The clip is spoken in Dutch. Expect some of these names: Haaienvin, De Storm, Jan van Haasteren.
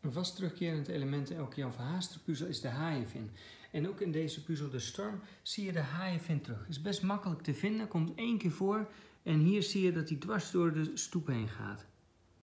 Een vast terugkerend element in elke Jan van Haasteren puzzel is de haaienvin. En ook in deze puzzel De Storm zie je de haaienvin terug. Is best makkelijk te vinden, komt 1 keer voor en hier zie je dat hij dwars door de stoep heen gaat.